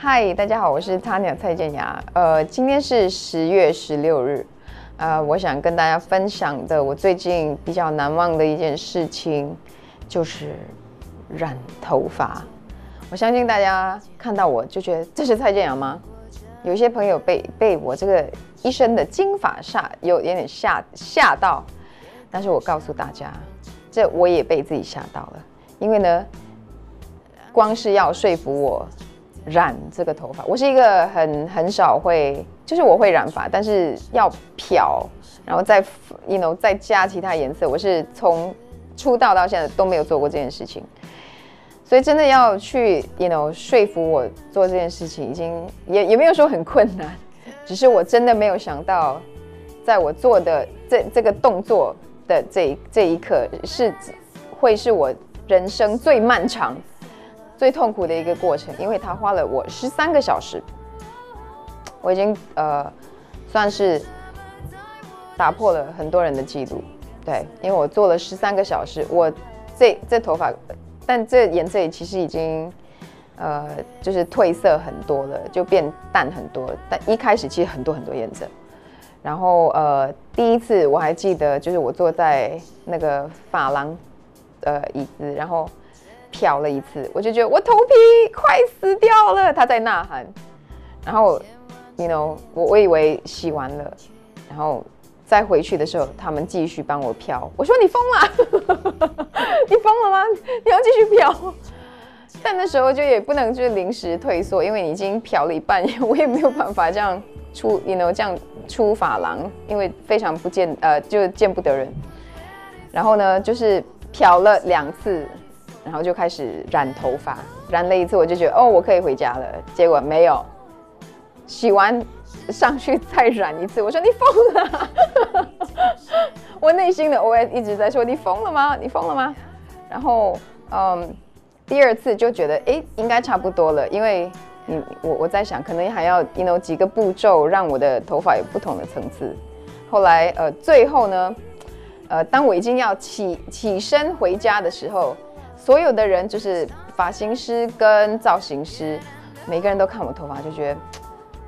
嗨，大家好，我是Tanya蔡健雅。今天是10月16日，我想跟大家分享的我最近比较难忘的一件事情，就是染头发。我相信大家看到我就觉得这是蔡健雅吗？有些朋友被我这个一身的金发有点吓到，但是我告诉大家，这我也被自己吓到了，因为呢，光是要说服我。 染这个头发，我是一个很少会，就是我会染发，但是要漂，然后再 再加其他颜色，我是从出道到现在都没有做过这件事情，所以真的要去说服我做这件事情，已经也没有说很困难，只是我真的没有想到，在我做的这个动作的这一刻是会是我人生最漫长。 最痛苦的一个过程，因为它花了我13个小时，我已经算是打破了很多人的记录，对，因为我做了13个小时，我这头发，但这颜色其实已经就是褪色很多了，就变淡很多，但一开始其实很多颜色，然后第一次我还记得，就是我坐在那个发廊椅子，然后。 漂了一次，我就觉得我头皮快死掉了，他在呐喊。然后 我以为洗完了，然后再回去的时候，他们继续帮我漂。我说你疯了，你疯了吗？你要继续漂？但那时候就也不能就是临时退缩，因为你已经漂了一半，我也没有办法这样出这样出发廊，因为非常不见就见不得人。然后呢，就是漂了2次。 然后就开始染头发，染了一次我就觉得哦，我可以回家了。结果没有，洗完上去再染一次。我说你疯了！我内心的 OS 一直在说你疯了吗？你疯了吗？然后第二次就觉得哎，应该差不多了，因为我在想，可能还要几个步骤让我的头发有不同的层次。后来最后呢，当我已经要起身回家的时候。 所有的人就是发型师跟造型师，每个人都看我头发就觉得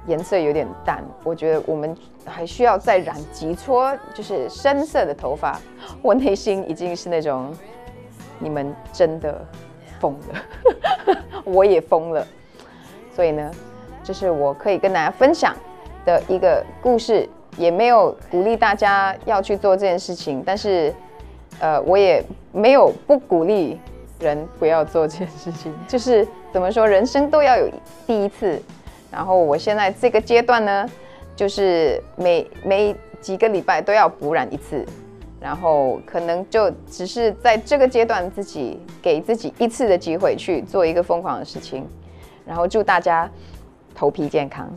颜色有点淡，我觉得我们还需要再染几撮就是深色的头发。我内心已经是那种你们真的疯了，我也疯了。所以呢，这是我可以跟大家分享的一个故事，也没有鼓励大家要去做这件事情，但是我也没有不鼓励。 人不要做这件事情，就是怎么说，人生都要有第一次。然后我现在这个阶段呢，就是每几个礼拜都要补染一次，然后可能就只是在这个阶段自己给自己一次的机会去做一个疯狂的事情。然后祝大家头皮健康。